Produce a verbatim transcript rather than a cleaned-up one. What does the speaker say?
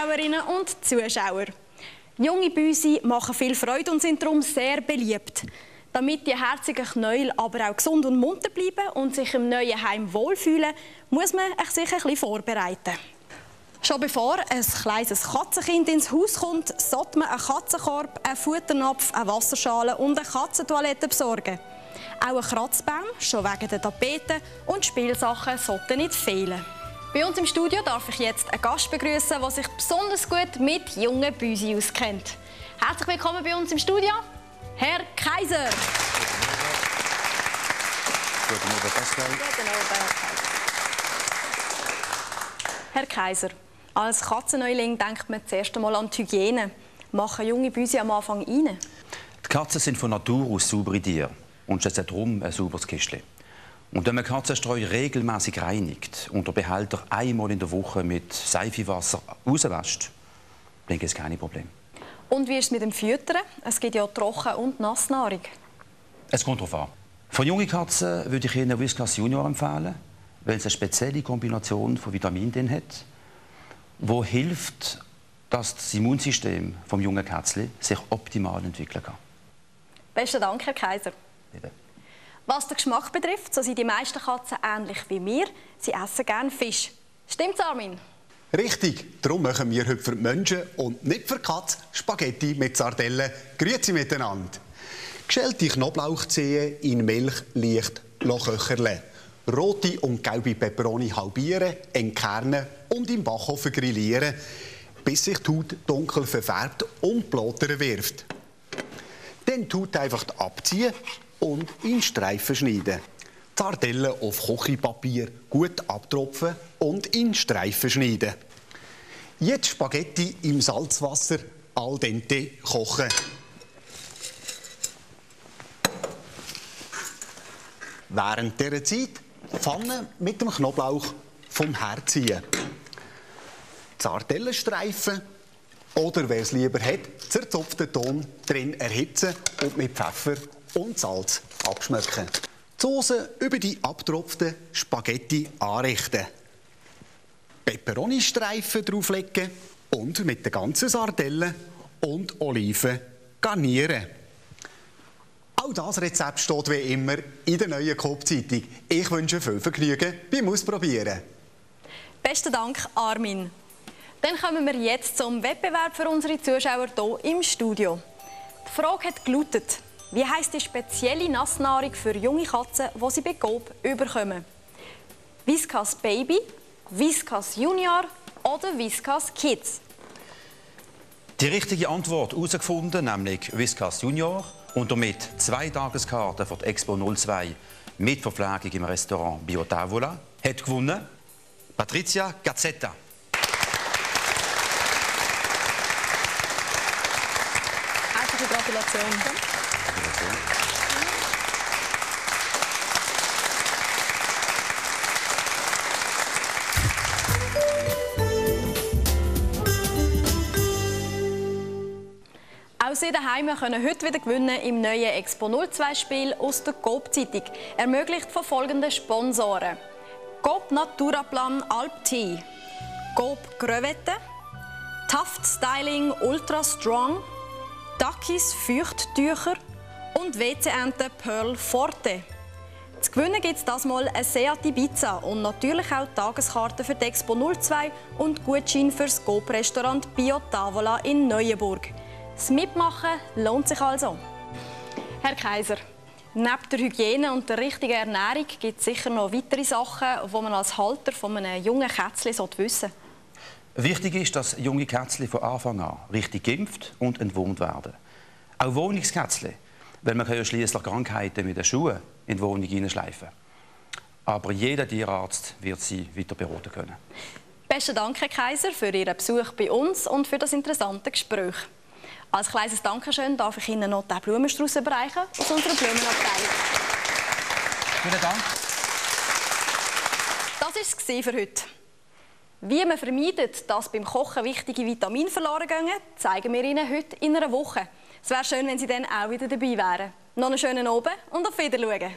Zuschauerinnen und Zuschauer. Junge Büsi machen viel Freude und sind darum sehr beliebt. Damit die herzigen Knäuel aber auch gesund und munter bleiben und sich im neuen Heim wohlfühlen, muss man sich ein bisschen vorbereiten. Schon bevor ein kleines Katzenkind ins Haus kommt, sollte man einen Katzenkorb, einen Futternapf, eine Wasserschale und eine Katzentoilette besorgen. Auch ein Kratzbaum, schon wegen der Tapeten, und Spielsachen sollten nicht fehlen. Bei uns im Studio darf ich jetzt einen Gast begrüßen, der sich besonders gut mit jungen Büsi auskennt. Herzlich willkommen bei uns im Studio, Herr Kaiser. Guten Abend, Pascal. Guten Abend, Herr Kaiser. Als Katzenneuling denkt man zuerst einmal an die Hygiene. Machen junge Büsi am Anfang rein? Die Katzen sind von Natur aus saubere Tiere und schätzen darum ein sauberes Kistchen. Und wenn man Katzenstreu regelmäßig reinigt und den Behälter einmal in der Woche mit Seifewasser rauswäscht, dann gibt es keine Probleme. Und wie ist es mit dem Füttern? Es gibt ja Trocken- und Nassnahrung. Es kommt darauf an. Für junge Katzen würde ich Ihnen Whiskas Junior empfehlen, weil es eine spezielle Kombination von Vitaminen drin hat, die hilft, dass das Immunsystem des jungen Kätzchen sich optimal entwickeln kann. Besten Dank, Herr Kaiser. Bitte. Was den Geschmack betrifft, so sind die meisten Katzen ähnlich wie wir. Sie essen gerne Fisch. Stimmt's, Armin? Richtig. Darum machen wir heute für die Menschen und nicht für die Katze Spaghetti mit Sardellen. Grüezi miteinander. Geschälte Knoblauchzehen in Milch leicht köcheln. Rote und gelbe Peperoni halbieren, entkernen und im Backofen grillieren, bis sich die Haut dunkel verfärbt und Blotere wirft. Dann die Haut einfach abziehen und in Streifen schneiden. Sardellen auf Kochpapier gut abtropfen und in Streifen schneiden. Jetzt Spaghetti im Salzwasser al dente kochen. Während dieser Zeit Pfanne mit dem Knoblauch vom Herd ziehen. Sardellenstreifen oder, wer es lieber hat, zerzupften Ton drin erhitzen und mit Pfeffer und Salz abschmecken. Die Soße über die abgetropften Spaghetti anrichten. Peperoni-Streifen drauflegen und mit den ganzen Sardellen und Oliven garnieren. Auch das Rezept steht wie immer in der neuen Coop-Zeitung. Ich wünsche viel Vergnügen beim Ausprobieren. Besten Dank, Armin. Dann kommen wir jetzt zum Wettbewerb für unsere Zuschauer hier im Studio. Die Frage hat gelautet: Wie heisst die spezielle Nassnahrung für junge Katzen, die sie bei Coop bekommen? Whiskas Baby, Whiskas Junior oder Whiskas Kids? Die richtige Antwort herausgefunden, nämlich Whiskas Junior und damit zwei Tageskarten für die Expo null zwei mit Verpflegung im Restaurant Bio Tavola, hat gewonnen Patricia Gazzetta. Herzliche Gratulation. Auch Sie daheim können heute wieder gewinnen im neuen Expo null zwei Spiel aus der Coop Zeitung, ermöglicht von folgenden Sponsoren: Coop Naturaplan Alp Tee, Coop Crevette, Taft Styling Ultra Strong, Duckies Feuchttücher und W C-Ente Pearl Forte. Zu gewinnen gibt es das Mal eine Seat Ibiza und natürlich auch Tageskarten für die Expo null zwei und Gutschein für das Coop-Restaurant Bio Tavola in Neuenburg. Das Mitmachen lohnt sich also. Herr Kaiser, neben der Hygiene und der richtigen Ernährung gibt es sicher noch weitere Sachen, die man als Halter von einem jungen Kätzchen wissen sollte. Wichtig ist, dass junge Kätzchen von Anfang an richtig geimpft und entwurmt werden. Auch Wohnungskätzchen, weil man ja schliesslich Krankheiten mit den Schuhen in die Wohnung hineinschleifen kann. Aber jeder Tierarzt wird sie weiter beraten können. Besten Dank, Herr Kaiser, für Ihren Besuch bei uns und für das interessante Gespräch. Als kleines Dankeschön darf ich Ihnen noch diesen Blumenstrauß überreichen aus unserer Blumenabteilung. Vielen Dank. Das war es für heute. Wie man vermeidet, dass beim Kochen wichtige Vitamine verloren gehen, zeigen wir Ihnen heute in einer Woche. Es wäre schön, wenn Sie dann auch wieder dabei wären. Noch einen schönen Abend und auf Wiedersehen.